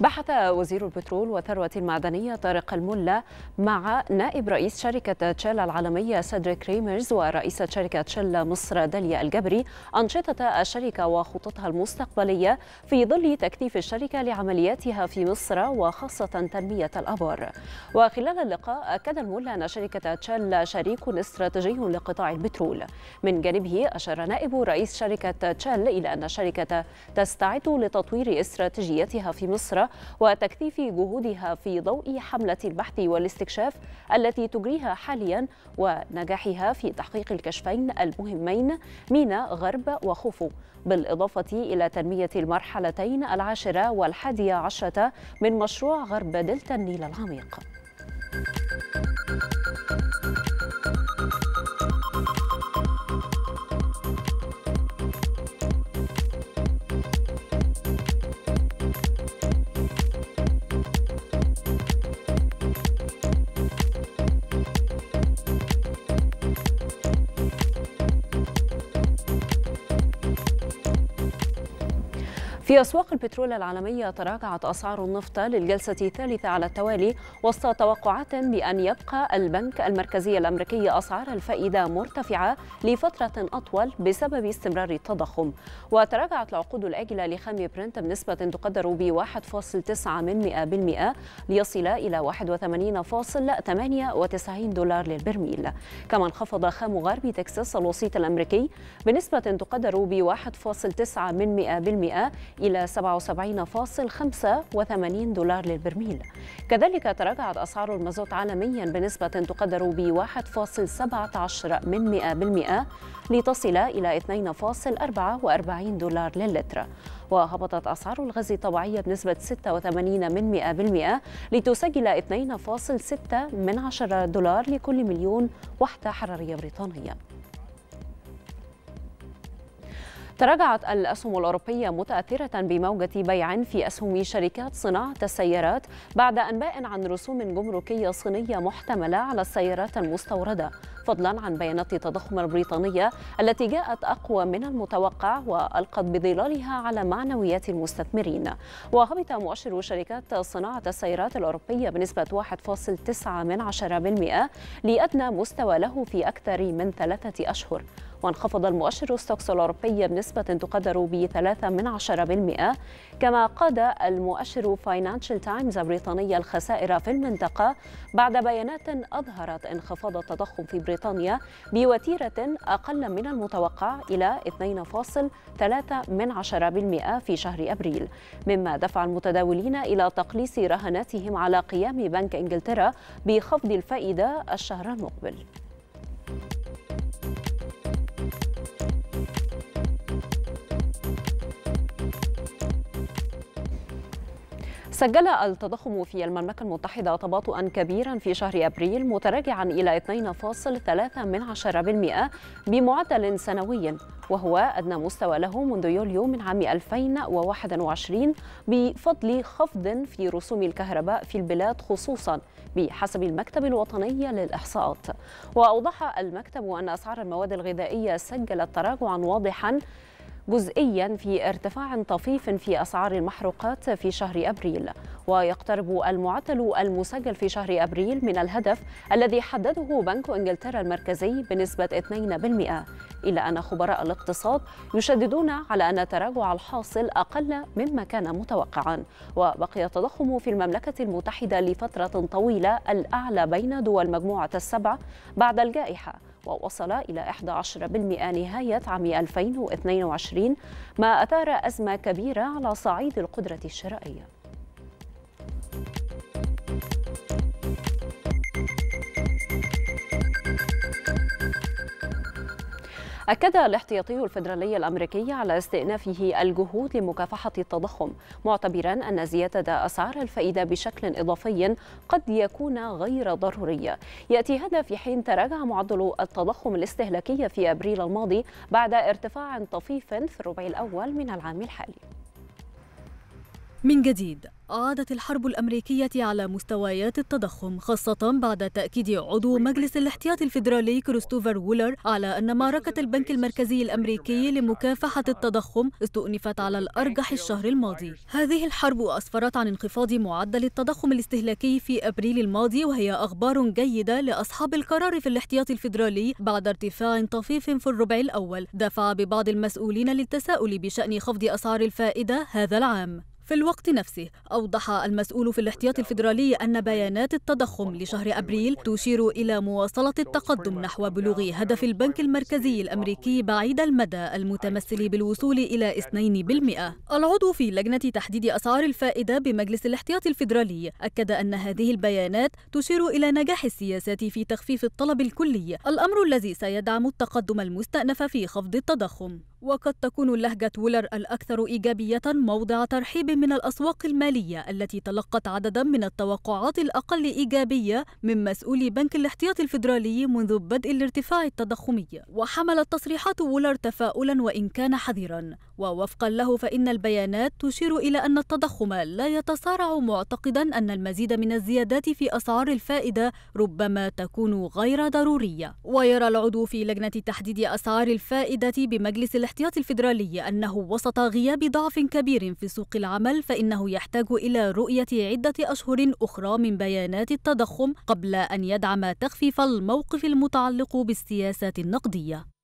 بحث وزير البترول والثروة المعدنية طارق الملا مع نائب رئيس شركة تشيل العالمية سيدريك ريمرز ورئيسة شركة تشيل مصر داليا الجبري أنشطة الشركة وخططها المستقبلية في ظل تكثيف الشركة لعملياتها في مصر وخاصة تنمية الأبار. وخلال اللقاء أكد الملا أن شركة تشيل شريك استراتيجي لقطاع البترول. من جانبه أشار نائب رئيس شركة تشيل إلى أن الشركة تستعد لتطوير استراتيجيتها في مصر وتكثيف جهودها في ضوء حملة البحث والاستكشاف التي تجريها حاليا ونجاحها في تحقيق الكشفين المهمين ميناء غرب وخوفو، بالإضافة إلى تنمية المرحلتين 10 و11 من مشروع غرب دلتا النيل العميق. في أسواق البترول العالمية تراجعت أسعار النفط للجلسة الثالثة على التوالي وسط توقعات بأن يبقى البنك المركزي الأمريكي أسعار الفائدة مرتفعة لفترة أطول بسبب استمرار التضخم. وتراجعت العقود الآجلة لخام برنت بنسبة تقدر ب 1.9% ليصل إلى 81.98 دولار للبرميل. كما انخفض خام غرب تكساس الوسيط الأمريكي بنسبة تقدر ب 1.9% إلى 77.85 دولار للبرميل. كذلك تراجعت أسعار المازوت عالميا بنسبة تقدر ب 1.17% لتصل إلى 2.44 دولار للتر. وهبطت أسعار الغاز الطبيعي بنسبة 86% لتسجل 2.6 دولار لكل مليون وحدة حرارية بريطانية. تراجعت الأسهم الأوروبية متأثرة بموجة بيع في أسهم شركات صناعة السيارات بعد أنباء عن رسوم جمركية صينية محتملة على السيارات المستوردة، فضلا عن بيانات التضخم البريطانية التي جاءت أقوى من المتوقع وألقت بظلالها على معنويات المستثمرين. وهبط مؤشر شركات صناعة السيارات الأوروبية بنسبة 1.9% لأدنى مستوى له في أكثر من 3 أشهر. وانخفض المؤشر ستوكس الأوروبية بنسبة تقدر ب 0.3%، كما قاد المؤشر فاينانشال تايمز البريطانية الخسائر في المنطقة بعد بيانات أظهرت انخفاض التضخم في بريطانيا بوتيرة أقل من المتوقع إلى 2.3% في شهر أبريل، مما دفع المتداولين إلى تقليص رهاناتهم على قيام بنك إنجلترا بخفض الفائدة الشهر المقبل. سجل التضخم في المملكة المتحدة تباطؤا كبيرا في شهر أبريل، متراجعا إلى 2.3% بمعدل سنوي، وهو أدنى مستوى له منذ يوليو من عام 2021 بفضل خفض في رسوم الكهرباء في البلاد خصوصا بحسب المكتب الوطني للإحصاءات. وأوضح المكتب أن أسعار المواد الغذائية سجلت تراجعا واضحا جزئيا في ارتفاع طفيف في أسعار المحروقات في شهر أبريل، ويقترب المعدل المسجل في شهر أبريل من الهدف الذي حدده بنك إنجلترا المركزي بنسبة 2%، إلا أن خبراء الاقتصاد يشددون على أن التراجع الحاصل أقل مما كان متوقعا، وبقي التضخم في المملكة المتحدة لفترة طويلة الأعلى بين دول مجموعة ال7 بعد الجائحة، ووصل إلى 11% نهاية عام 2022، ما أثار أزمة كبيرة على صعيد القدرة الشرائية. أكد الاحتياطي الفيدرالي الأمريكي على استئنافه الجهود لمكافحة التضخم، معتبرا أن زيادة أسعار الفائدة بشكل إضافي قد يكون غير ضروري. يأتي هذا في حين تراجع معدل التضخم الاستهلاكي في أبريل الماضي بعد ارتفاع طفيف في الربع الأول من العام الحالي. من جديد عادت الحرب الأمريكية على مستويات التضخم، خاصة بعد تأكيد عضو مجلس الاحتياط الفيدرالي كريستوفر وولر على أن معركة البنك المركزي الأمريكي لمكافحة التضخم استؤنفت على الأرجح الشهر الماضي. هذه الحرب أسفرت عن انخفاض معدل التضخم الاستهلاكي في أبريل الماضي، وهي أخبار جيدة لأصحاب القرار في الاحتياط الفيدرالي بعد ارتفاع طفيف في الربع الأول دفع ببعض المسؤولين للتساؤل بشأن خفض أسعار الفائدة هذا العام. في الوقت نفسه أوضح المسؤول في الاحتياط الفيدرالي أن بيانات التضخم لشهر أبريل تشير إلى مواصلة التقدم نحو بلوغ هدف البنك المركزي الأمريكي بعيد المدى المتمثل بالوصول إلى 2%. العضو في لجنة تحديد أسعار الفائدة بمجلس الاحتياط الفيدرالي أكد أن هذه البيانات تشير إلى نجاح السياسات في تخفيف الطلب الكلي، الأمر الذي سيدعم التقدم المستأنف في خفض التضخم. وقد تكون لهجة وولر الأكثر إيجابية موضع ترحيب من الأسواق المالية التي تلقت عددا من التوقعات الأقل إيجابية من مسؤولي بنك الاحتياط الفيدرالي منذ بدء الارتفاع التضخمي، وحملت تصريحات وولر تفاؤلا وإن كان حذرا. ووفقا له فإن البيانات تشير إلى أن التضخم لا يتسارع، معتقدا أن المزيد من الزيادات في أسعار الفائدة ربما تكون غير ضرورية. ويرى العضو في لجنة تحديد أسعار الفائدة بمجلس الاحتياط الفيدرالي أنه وسط غياب ضعف كبير في سوق العمل فإنه يحتاج إلى رؤية عدة أشهر أخرى من بيانات التضخم قبل أن يدعم تخفيف الموقف المتعلق بالسياسات النقدية.